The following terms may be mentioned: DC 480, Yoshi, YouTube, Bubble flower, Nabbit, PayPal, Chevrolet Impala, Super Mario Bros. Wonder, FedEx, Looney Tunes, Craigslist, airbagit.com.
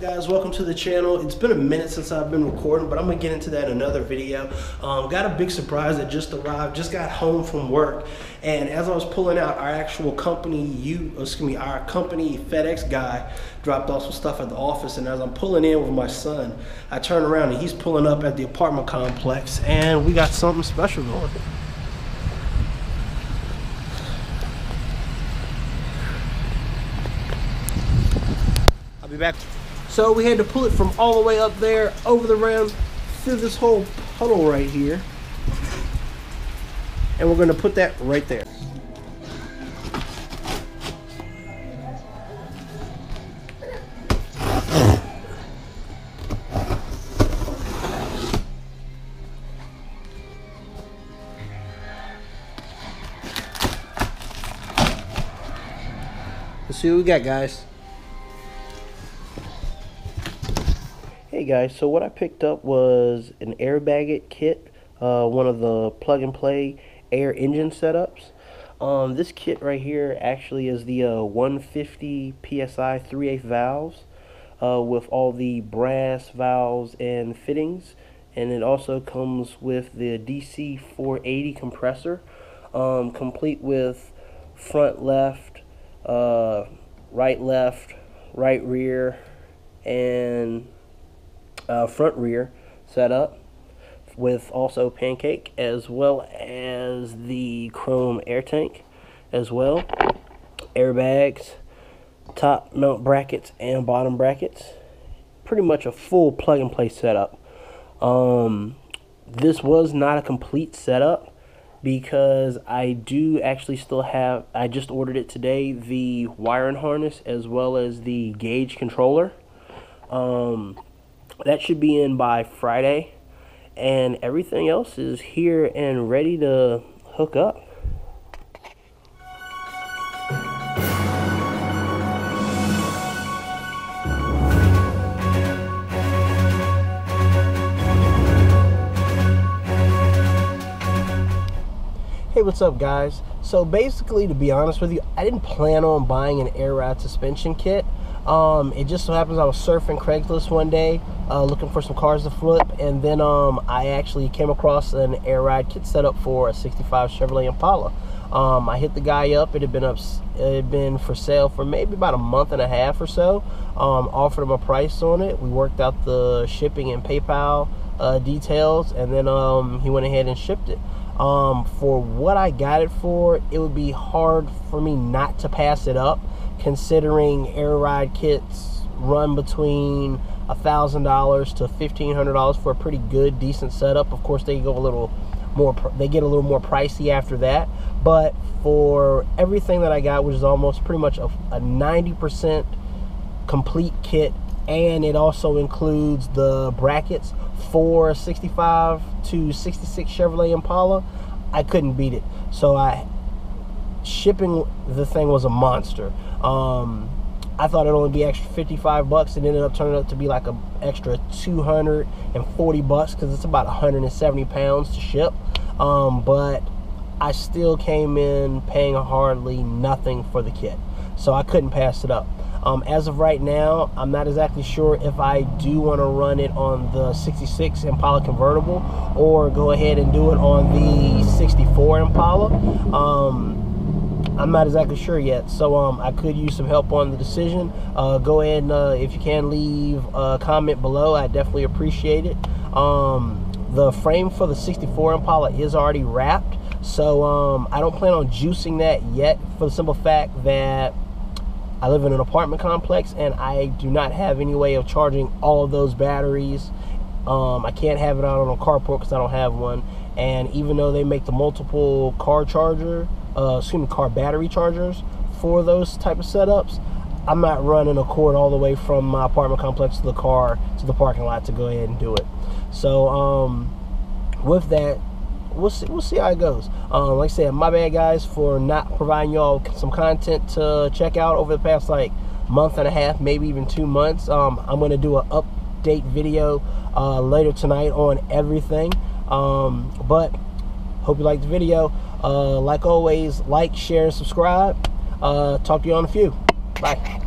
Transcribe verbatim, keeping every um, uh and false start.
Guys, welcome to the channel. It's been a minute since I've been recording, but I'm gonna get into that in another video. Um, got a big surprise that just arrived. Just got home from work, and as I was pulling out, our actual company, you excuse me, our company FedEx guy dropped off some stuff at the office. And as I'm pulling in with my son, I turn around and he's pulling up at the apartment complex, and we got something special going. I'll be back. So we had to pull it from all the way up there, over the rim, through this whole puddle right here. And we're gonna put that right there. Let's see what we got, guys. Hey guys, so what I picked up was an air bagit kit, uh, one of the plug and play air engine setups. Um, this kit right here actually is the uh, one fifty P S I three eighths valves uh, with all the brass valves and fittings, and it also comes with the D C four eighty compressor, um, complete with front left, uh, right left, right rear, and Uh, front rear setup, with also pancake, as well as the chrome air tank, as well airbags, top mount brackets and bottom brackets. Pretty much a full plug and play setup. Um, this was not a complete setup because I do actually still have, I just ordered it today, the wiring harness as well as the gauge controller. Um, That should be in by Friday, and everything else is here and ready to hook up. Hey, what's up, guys? So basically, to be honest with you, I didn't plan on buying an air ride suspension kit. Um, it just so happens I was surfing Craigslist one day, uh, looking for some cars to flip, and then um, I actually came across an air ride kit setup for a sixty-five Chevrolet Impala. Um, I hit the guy up. It had been up, it had been for sale for maybe about a month and a half or so. Um, offered him a price on it. We worked out the shipping and PayPal uh, details, and then um, he went ahead and shipped it. Um, for what I got it for, it would be hard for me not to pass it up, considering air ride kits run between a thousand dollars to fifteen hundred dollars for a pretty good, decent setup. Of course, they go a little more, they get a little more pricey after that. But for everything that I got, which is almost pretty much a ninety percent complete kit, and it also includes the brackets for sixty-five to sixty-six Chevrolet Impala, I couldn't beat it. So I. Shipping the thing was a monster. um I thought it'd only be extra fifty-five bucks. It ended up turning out to be like a extra two hundred forty bucks, because it's about one hundred seventy pounds to ship. Um but I still came in paying hardly nothing for the kit, so I couldn't pass it up. Um as of right now, I'm not exactly sure if I do want to run it on the sixty-six Impala convertible or go ahead and do it on the sixty-four Impala. um I'm not exactly sure yet, so um, I could use some help on the decision. Uh, go ahead and, uh, if you can, leave a comment below. I definitely appreciate it. Um, the frame for the sixty-four Impala is already wrapped, so um, I don't plan on juicing that yet, for the simple fact that I live in an apartment complex and I do not have any way of charging all of those batteries. Um, I can't have it out on a carport because I don't have one, and even though they make the multiple car charger, Uh, excuse me, car battery chargers for those type of setups, I'm not running a cord all the way from my apartment complex to the car to the parking lot to go ahead and do it. So um, with that, we'll see, we'll see how it goes. Um, like I said, my bad guys for not providing y'all some content to check out over the past like month and a half, maybe even two months. Um, I'm gonna do an update video uh, later tonight on everything. Um, but hope you liked the video. Uh, like always, like, share, and subscribe. Uh, talk to you on a few. Bye.